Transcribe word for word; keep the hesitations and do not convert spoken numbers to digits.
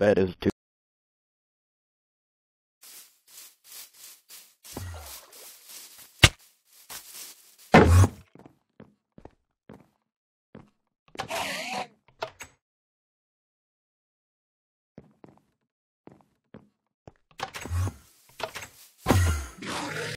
that is to